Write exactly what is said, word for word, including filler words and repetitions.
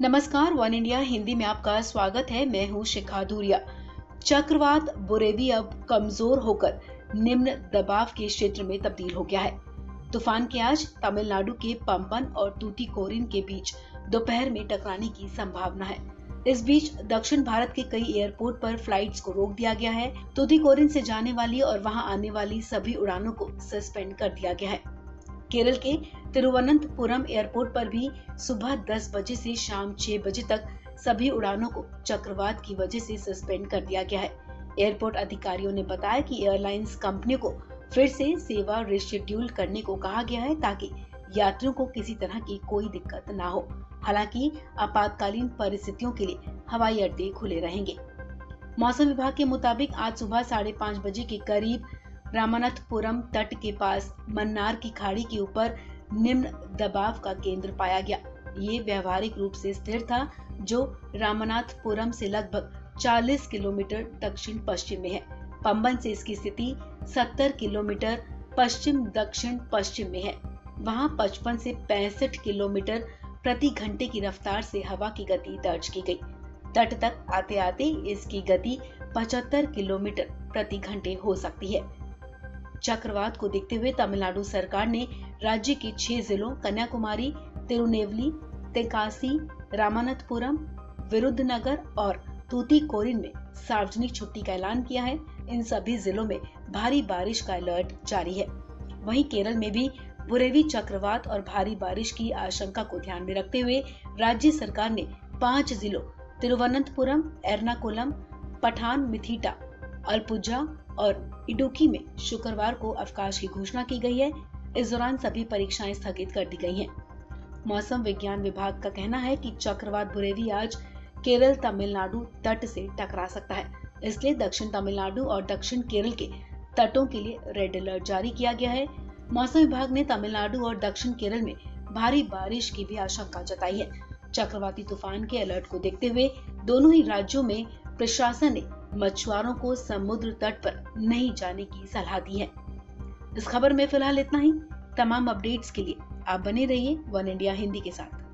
नमस्कार, one India Hindi में आपका स्वागत है। मैं हूं शिखा धूरिया। चक्रवात बुरेवी अब कमजोर होकर निम्न दबाव के क्षेत्र में तब्दील हो गया है। तूफान के आज तमिलनाडु के पंपन और तूतीकोरिन के बीच दोपहर में टकराने की संभावना है। इस बीच दक्षिण भारत के कई एयरपोर्ट पर फ्लाइट्स को रोक दिया गया है। तूतीकोरिन से जाने वाली और वहां आने वाली सभी उड़ानों को सस्पेंड कर दिया गया है। केरल के तिरुवनंतपुरम एयरपोर्ट पर भी सुबह दस बजे से शाम छह बजे तक सभी उड़ानों को चक्रवात की वजह से सस्पेंड कर दिया गया है। एयरपोर्ट अधिकारियों ने बताया कि एयरलाइंस कंपनियों को फिर से सेवा रिशेड्यूल करने को कहा गया है ताकि यात्रियों को किसी तरह की कोई दिक्कत न हो। हालांकि आपातकालीन परिस्थितियों के लिए हवाई अड्डे खुले रहेंगे। मौसम विभाग के मुताबिक आज सुबह साढ़े पाँच बजे के करीब रामानंदपुरम तट के पास मन्नार की खाड़ी के ऊपर निम्न दबाव का केंद्र पाया गया। ये व्यावहारिक रूप से स्थिर था, जो रामनाथपुरम से लगभग चालीस किलोमीटर दक्षिण पश्चिम में है। पंबन से इसकी स्थिति सत्तर किलोमीटर पश्चिम दक्षिण पश्चिम में है। वहां पचपन से पैंसठ किलोमीटर प्रति घंटे की रफ्तार से हवा की गति दर्ज की गई। तट तक आते आते इसकी गति पचहत्तर किलोमीटर प्रति घंटे हो सकती है। चक्रवात को देखते हुए तमिलनाडु सरकार ने राज्य के छह जिलों कन्याकुमारी, तिरुनेवली, तेकाशी, रामानंदपुरम, विरुद्धनगर और तूतीकोरिन में सार्वजनिक छुट्टी का ऐलान किया है। इन सभी जिलों में भारी बारिश का अलर्ट जारी है। वहीं केरल में भी बुरेवी चक्रवात और भारी बारिश की आशंका को ध्यान में रखते हुए राज्य सरकार ने पांच जिलों तिरुवनंतपुरम, एर्नाकुलम, पठान, मिथिटा, अलपुजा और इडुकी में शुक्रवार को अवकाश की घोषणा की गई है। इस दौरान सभी परीक्षाएं स्थगित कर दी गई हैं। मौसम विज्ञान विभाग का कहना है कि चक्रवात बुरेवी आज केरल तमिलनाडु तट से टकरा सकता है, इसलिए दक्षिण तमिलनाडु और दक्षिण केरल के तटों के लिए रेड अलर्ट जारी किया गया है। मौसम विभाग ने तमिलनाडु और दक्षिण केरल में भारी बारिश की भी आशंका जताई है। चक्रवाती तूफान के अलर्ट को देखते हुए दोनों ही राज्यों में प्रशासन ने मछुआरों को समुद्र तट पर नहीं जाने की सलाह दी है। इस खबर में फिलहाल इतना ही। तमाम अपडेट्स के लिए आप बने रहिए वन इंडिया हिंदी के साथ।